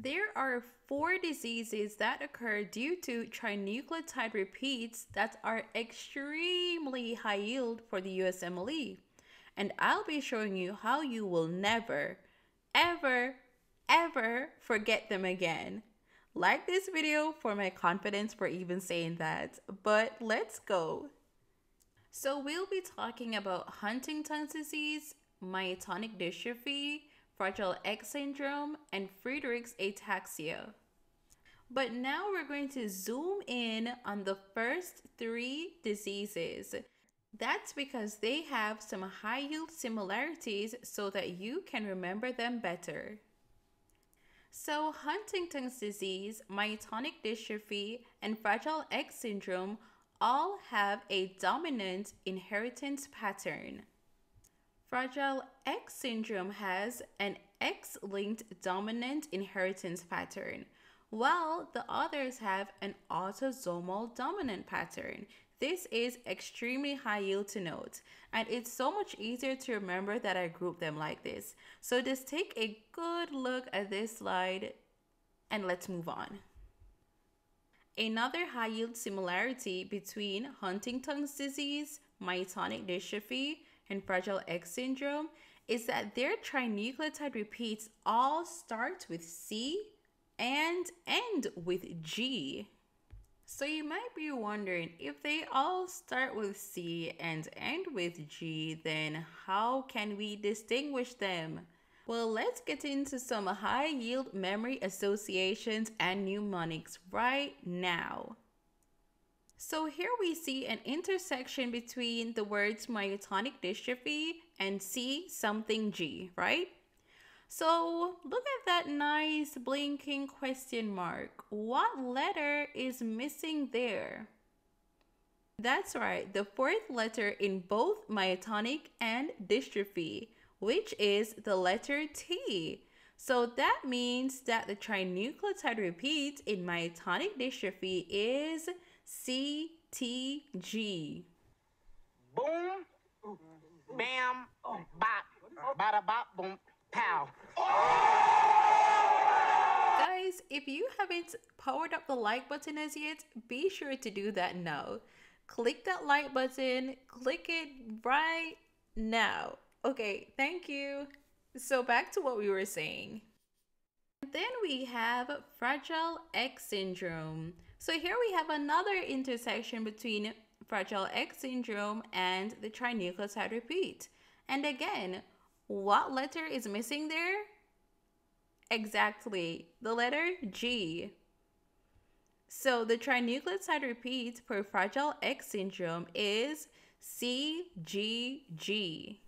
There are 4 diseases that occur due to trinucleotide repeats that are extremely high yield for the USMLE. And I'll be showing you how you will never, ever, ever forget them again. Like this video for my confidence for even saying that, but let's go. So we'll be talking about Huntington's disease, myotonic dystrophy, Fragile X Syndrome, and Friedreich's Ataxia. But now we're going to zoom in on the first 3 diseases. That's because they have some high yield similarities so that you can remember them better. So Huntington's disease, myotonic dystrophy, and Fragile X Syndrome all have a dominant inheritance pattern. Fragile X syndrome has an X-linked dominant inheritance pattern, while the others have an autosomal dominant pattern. This is extremely high yield to note, and it's so much easier to remember that I group them like this. So just take a good look at this slide and let's move on. Another high yield similarity between Huntington's disease, myotonic dystrophy, and Fragile X syndrome is that their trinucleotide repeats all start with C and end with G. So you might be wondering, if they all start with C and end with G, then how can we distinguish them? Well, let's get into some high yield memory associations and mnemonics right now. So here we see an intersection between the words myotonic dystrophy and C something G, right? So look at that nice blinking question mark. What letter is missing there? That's right, the 4th letter in both myotonic and dystrophy, which is the letter T. So that means that the trinucleotide repeat in myotonic dystrophy is CTG. Boom, bam, bop, bada bop, boom, pow. Oh! Guys, if you haven't powered up the like button as yet, be sure to do that now. Click that like button, click it right now. Okay, thank you. So back to what we were saying. Then we have Fragile X syndrome. So here we have another intersection between Fragile X syndrome and the trinucleotide repeat. And again, what letter is missing there? Exactly, the letter G. So the trinucleotide repeat for Fragile X syndrome is CGG.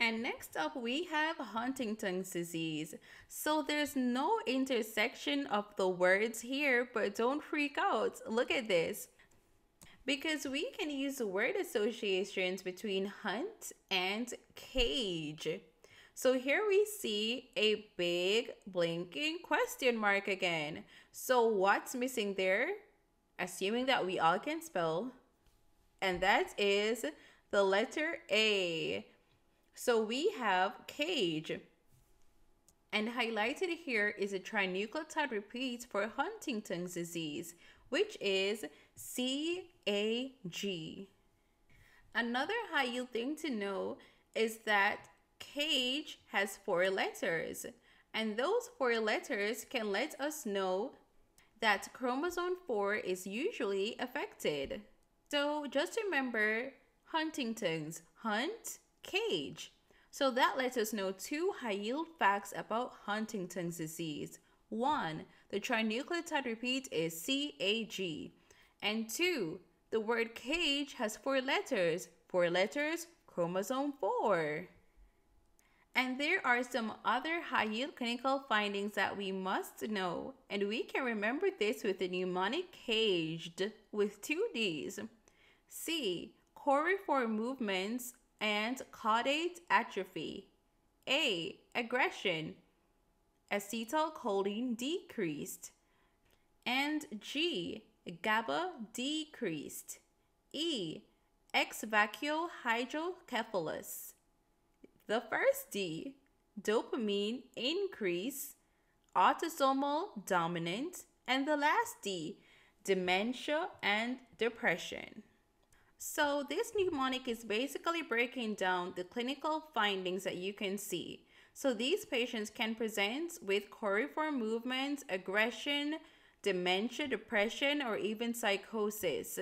And next up, we have Huntington's disease. So there's no intersection of the words here, but don't freak out. Look at this. Because we can use word associations between hunt and cage. So here we see a big blinking question mark again. So what's missing there? Assuming that we all can spell. And that is the letter A. So we have cage, and highlighted here is a trinucleotide repeat for Huntington's disease, which is CAG. Another high yield thing to know is that cage has 4 letters, and those 4 letters can let us know that chromosome 4 is usually affected. So just remember Huntington's, hunt, cage. So that lets us know 2 high yield facts about Huntington's disease. 1, the trinucleotide repeat is CAG, and 2, the word cage has 4 letters, chromosome 4. And there are some other high yield clinical findings that we must know, and we can remember this with the mnemonic caged with 2 D's. C, choreiform movements and caudate atrophy. A, aggression, acetylcholine decreased. And G, GABA decreased. E, ex vacuo hydrocephalus. The first D, dopamine increase. autosomal dominant, and the last D, dementia and depression. So this mnemonic is basically breaking down the clinical findings that you can see. So these patients can present with choreiform movements, aggression, dementia, depression, or even psychosis.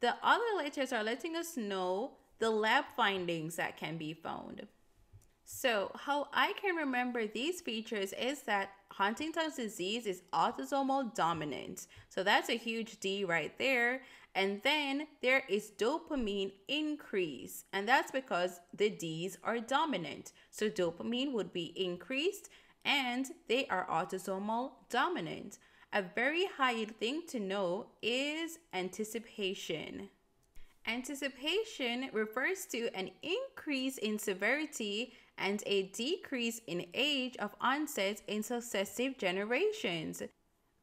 The other letters are letting us know the lab findings that can be found. So how I can remember these features is that Huntington's disease is autosomal dominant. So that's a huge D right there. And then there is dopamine increase. And that's because the Ds are dominant. So dopamine would be increased and they are autosomal dominant. A very high thing to know is anticipation. Anticipation refers to an increase in severity and a decrease in age of onset in successive generations.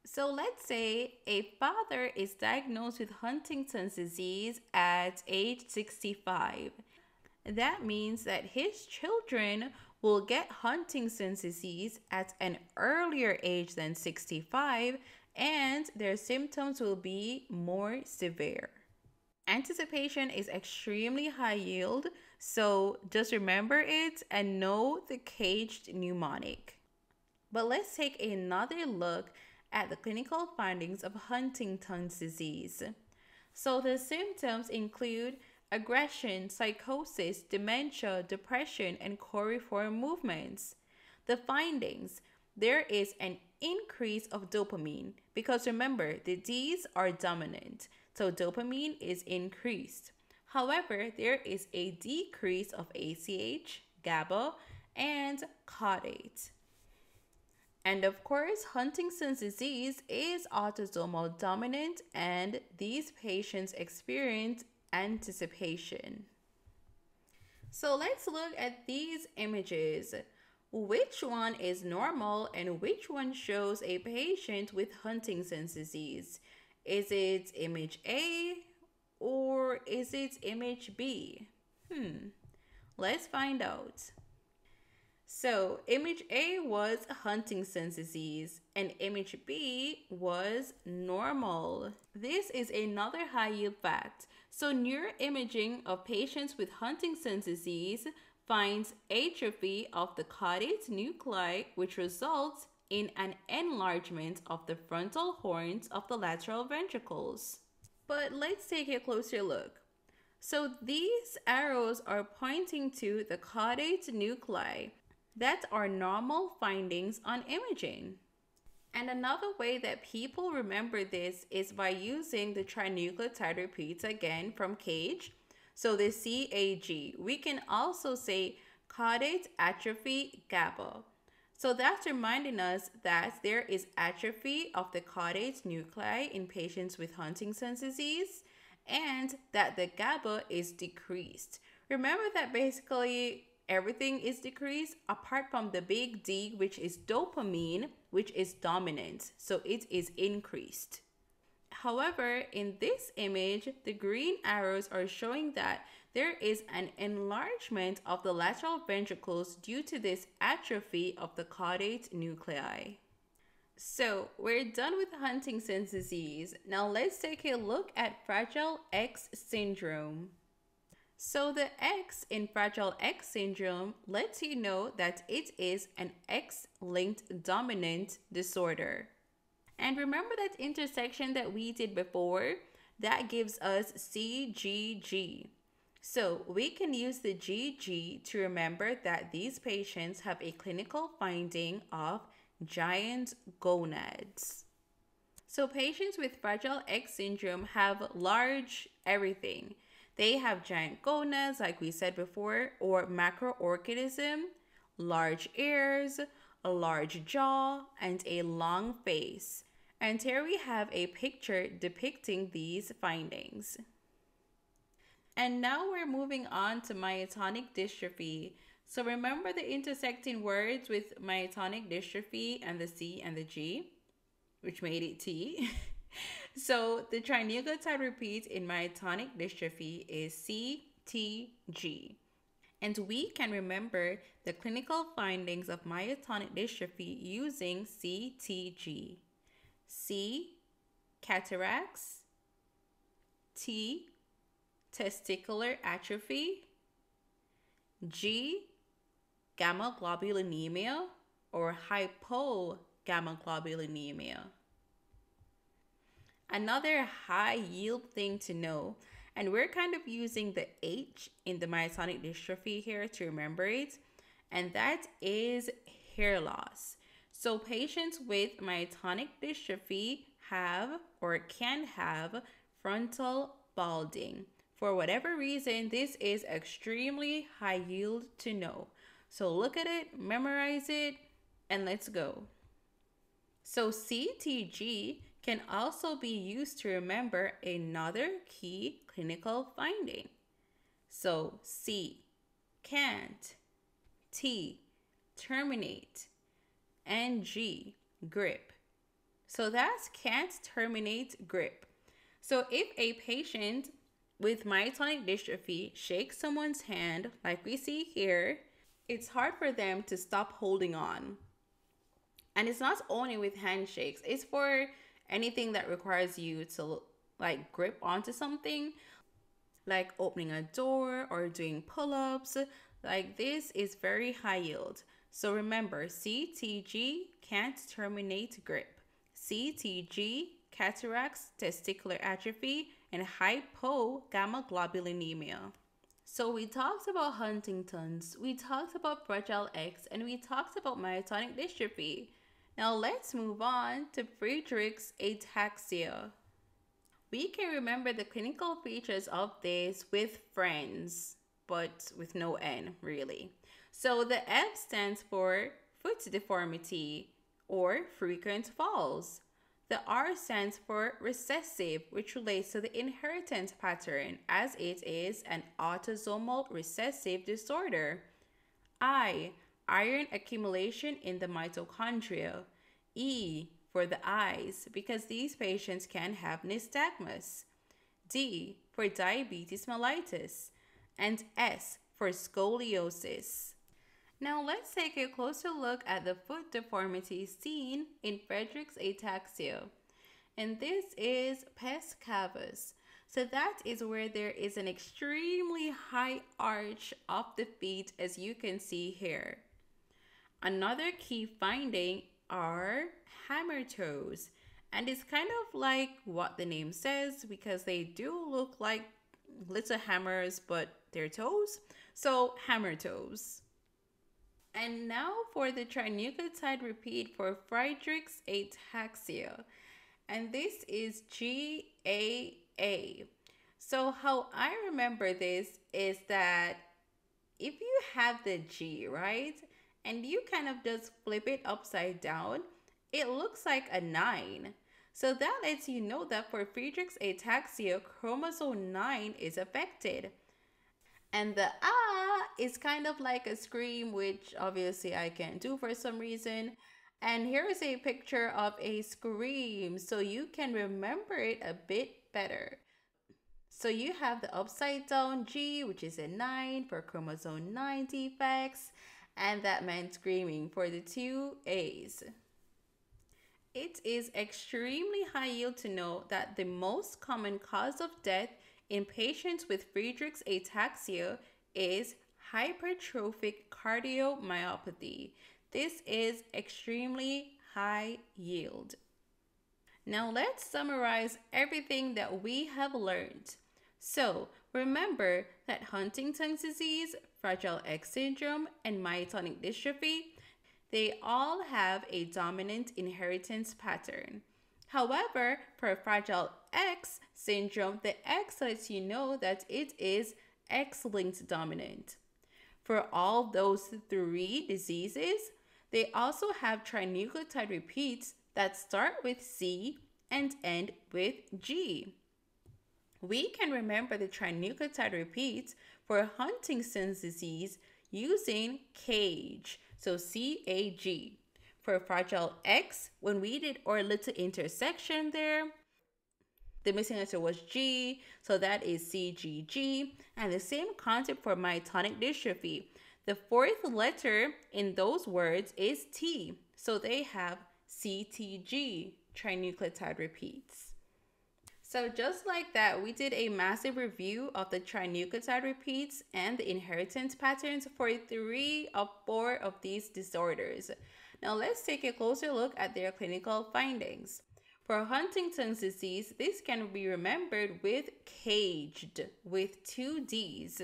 So let's say a father is diagnosed with Huntington's disease at age 65. That means that his children will get Huntington's disease at an earlier age than 65, and their symptoms will be more severe. Anticipation is extremely high yield, so just remember it and know the caged mnemonic. But let's take another look at the clinical findings of Huntington's disease. So the symptoms include aggression, psychosis, dementia, depression, and choreiform movements. The findings, there is an increase of dopamine because remember, the Ds are dominant, so dopamine is increased. However, there is a decrease of ACH, GABA, and caudate. And of course, Huntington's disease is autosomal dominant and these patients experience anticipation. So let's look at these images. Which one is normal and which one shows a patient with Huntington's disease? Is it image A or is it image B? Let's find out. So image A was Huntington's disease and image B was normal. This is another high yield fact. So neuroimaging of patients with Huntington's disease finds atrophy of the caudate nuclei, which results in an enlargement of the frontal horns of the lateral ventricles. But let's take a closer look. So these arrows are pointing to the caudate nuclei that are normal findings on imaging. And another way that people remember this is by using the trinucleotide repeats again from CAGE. So the CAG, we can also say caudate atrophy GABA. So that's reminding us that there is atrophy of the caudate nuclei in patients with Huntington's disease and that the GABA is decreased. Remember that basically everything is decreased apart from the big D, which is dopamine, which is dominant, so it is increased. However, in this image, the green arrows are showing that there is an enlargement of the lateral ventricles due to this atrophy of the caudate nuclei. So we're done with Huntington's disease. Now let's take a look at Fragile X syndrome. So the X in Fragile X syndrome lets you know that it is an X-linked dominant disorder. And remember that intersection that we did before? That gives us CGG. So we can use the GG to remember that these patients have a clinical finding of giant gonads. So patients with Fragile X syndrome have large everything. They have giant gonads, like we said before, or macroorchidism, large ears, a large jaw, and a long face. And here we have a picture depicting these findings. And now we're moving on to myotonic dystrophy. So remember the intersecting words with myotonic dystrophy and the C and the G, which made it T. So the trinucleotide repeat in myotonic dystrophy is CTG. and we can remember the clinical findings of myotonic dystrophy using CTG. C, cataracts. T, testicular atrophy. G, gammaglobulinemia or hypogammaglobulinemia. Another high yield thing to know, and we're kind of using the H in the myotonic dystrophy here to remember it, and that is hair loss. So patients with myotonic dystrophy have or can have frontal balding. For whatever reason, this is extremely high yield to know. So look at it, memorize it, and let's go. So CTG can also be used to remember another key clinical finding. So C, can't. T, terminate. And G, grip. So that's can't, terminate, grip. So if a patient with myotonic dystrophy shakes someone's hand, like we see here, it's hard for them to stop holding on. And it's not only with handshakes, it's for anything that requires you to like grip onto something, like opening a door or doing pull-ups. Like this is very high yield. So remember, CTG, can't, terminate, grip. CTG, cataracts, testicular atrophy, and hypogammaglobulinemia. So we talked about Huntington's, we talked about Fragile X, and we talked about myotonic dystrophy. Now let's move on to Friedreich's ataxia. We can remember the clinical features of this with friends, but with no N really. So the F stands for foot deformity or frequent falls. The R stands for recessive, which relates to the inheritance pattern as it is an autosomal recessive disorder. I, iron accumulation in the mitochondria. E, for the eyes, because these patients can have nystagmus. D, for diabetes mellitus. And S, for scoliosis. Now let's take a closer look at the foot deformity seen in Friedreich's ataxia. And this is pes cavus. So that is where there is an extremely high arch of the feet, as you can see here. Another key finding are hammer toes, and it's kind of like what the name says because they do look like little hammers, but they're toes, so hammer toes. And now for the trinucleotide repeat for Friedreich's ataxia, and this is GAA. So how I remember this is that if you have the G, right, and you kind of just flip it upside down, it looks like a 9. So that lets you know that for Friedreich's ataxia, chromosome 9 is affected. And the ah is kind of like a scream, which obviously I can't do for some reason. And here is a picture of a scream, so you can remember it a bit better. So you have the upside down G, which is a 9 for chromosome 9 defects, and that meant screaming for the two A's. It is extremely high yield to know that the most common cause of death in patients with Friedreich's ataxia is hypertrophic cardiomyopathy. This is extremely high yield. Now let's summarize everything that we have learned. So remember that Huntington's disease, Fragile X syndrome, and myotonic dystrophy, they all have a dominant inheritance pattern. However, for Fragile X syndrome, the X lets you know that it is X-linked dominant. For all those three diseases, they also have trinucleotide repeats that start with C and end with G. We can remember the trinucleotide repeats for Huntington's disease using CAG, so C-A-G. For Fragile X, when we did our little intersection there, The missing answer was G, so that is CGG. And the same concept for myotonic dystrophy. The fourth letter in those words is T, so they have CTG, trinucleotide repeats. So just like that, we did a massive review of the trinucleotide repeats and the inheritance patterns for 3 of 4 of these disorders. Now let's take a closer look at their clinical findings. For Huntington's disease, this can be remembered with CAGED, with 2 Ds.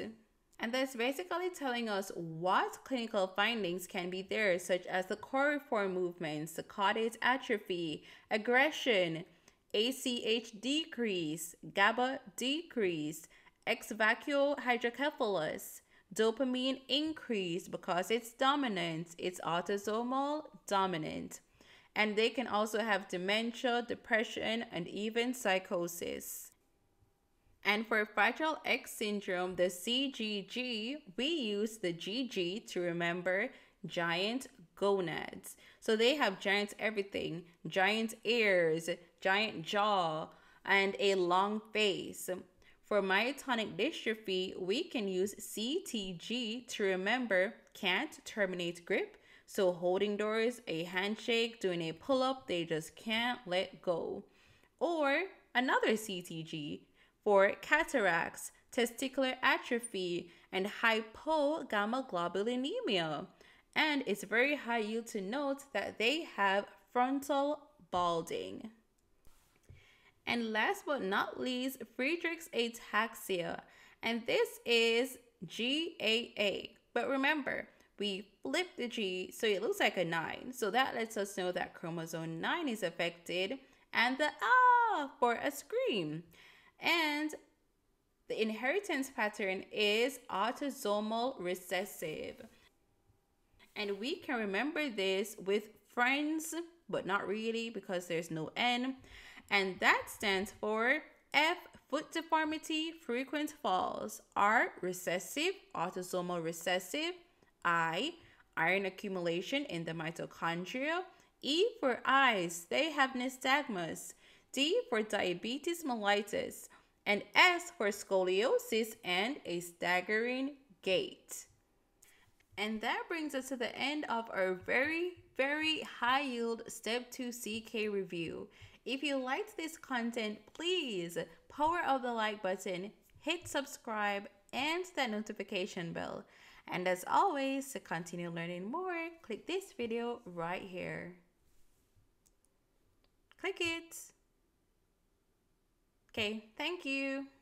And that's basically telling us what clinical findings can be there, such as the choreiform movements, the caudate atrophy, aggression, ACH decrease, GABA decrease, ex vacuo hydrocephalus, dopamine increase because it's dominant, it's autosomal dominant. And they can also have dementia, depression, and even psychosis. And for Fragile X Syndrome, the CGG, we use the GG to remember giant gonads. So they have giant everything, giant ears, giant jaw, and a long face. For myotonic dystrophy, we can use CTG to remember can't terminate grip. So holding doors, a handshake, doing a pull-up, they just can't let go. Or another CTG. For cataracts, testicular atrophy, and hypogammaglobulinemia. And it's very high yield to note that they have frontal balding. And last but not least, Friedreich's ataxia. And this is GAA. But remember, we flip the G, so it looks like a 9. So that lets us know that chromosome 9 is affected, and the ah for a scream. And the inheritance pattern is autosomal recessive. And we can remember this with friends, but not really because there's no N. And that stands for F, foot deformity, frequent falls. R, recessive, autosomal recessive. I, iron accumulation in the mitochondria. E for eyes, they have nystagmus. D for diabetes mellitus, and S for scoliosis and a staggering gait. And that brings us to the end of our very high yield Step 2 CK review. If you liked this content, please power up the like button, hit subscribe, and that notification bell. And as always, to continue learning more, click this video right here. Click it. Okay, thank you.